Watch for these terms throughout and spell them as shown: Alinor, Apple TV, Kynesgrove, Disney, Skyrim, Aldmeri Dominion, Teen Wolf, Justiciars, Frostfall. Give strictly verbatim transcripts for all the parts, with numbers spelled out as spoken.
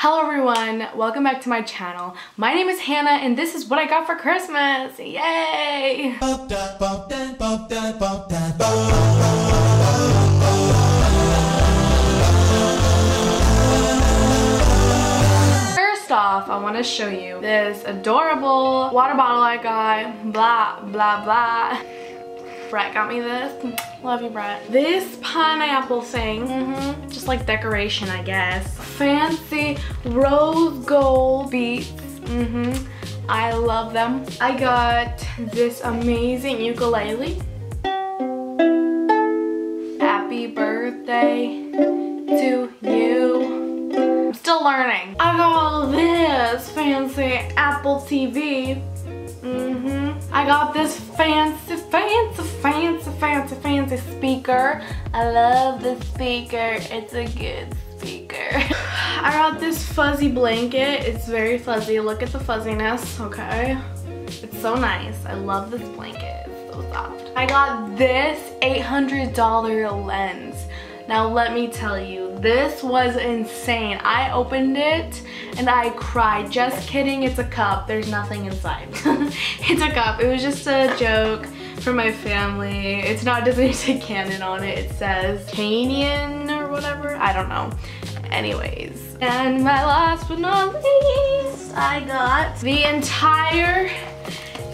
Hello everyone, welcome back to my channel. My name is Hannah and this is what I got for Christmas. Yay! First off, I want to show you this adorable water bottle I got. Blah, blah, blah. Brett got me this. Love you, Brett. This pineapple thing, mm-hmm, just like decoration, I guess. Fancy rose gold beads. Mm-hmm. I love them. I got this amazing ukulele. Happy birthday to you. I'm still learning. I got all this fancy Apple T V. Mm-hmm. I got this fancy, fancy, fancy, fancy, fancy speaker. I love this speaker. It's a good speaker. I got this fuzzy blanket. It's very fuzzy. Look at the fuzziness, okay? It's so nice. I love this blanket. It's so soft. I got this eight hundred dollar lens. Now let me tell you, this was insane. I opened it and I cried. Just kidding, it's a cup. There's nothing inside. It's a cup. It was just a joke from my family. It's not Disney to canon on it. It says Canian or whatever. I don't know. Anyways. And my last but not least, I got the entire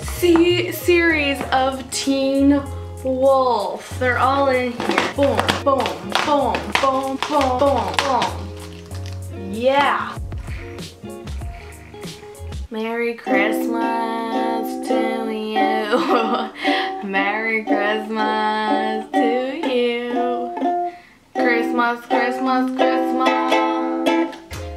se series of Teen Wolf. They're all in here. Boom, boom, boom, boom, boom, boom, boom. Yeah. Merry Christmas to you. Merry Christmas to you. Christmas, Christmas, Christmas.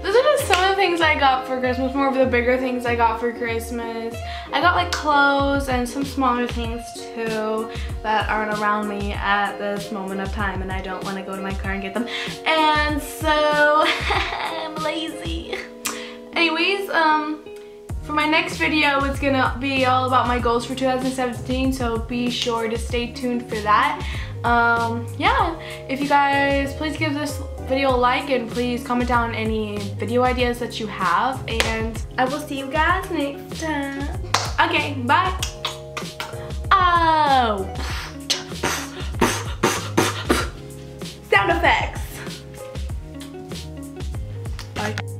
Those are just some of the things I got for Christmas, more of the bigger things I got for Christmas. I got like clothes and some smaller things too that aren't around me at this moment of time and I don't want to go to my car and get them. And so I'm lazy. Anyways, um, for my next video it's gonna be all about my goals for two thousand seventeen, so be sure to stay tuned for that. Um, yeah, if you guys, please give this video a like and please comment down any video ideas that you have and I will see you guys next time. Okay, bye. Oh. Sound effects. Bye.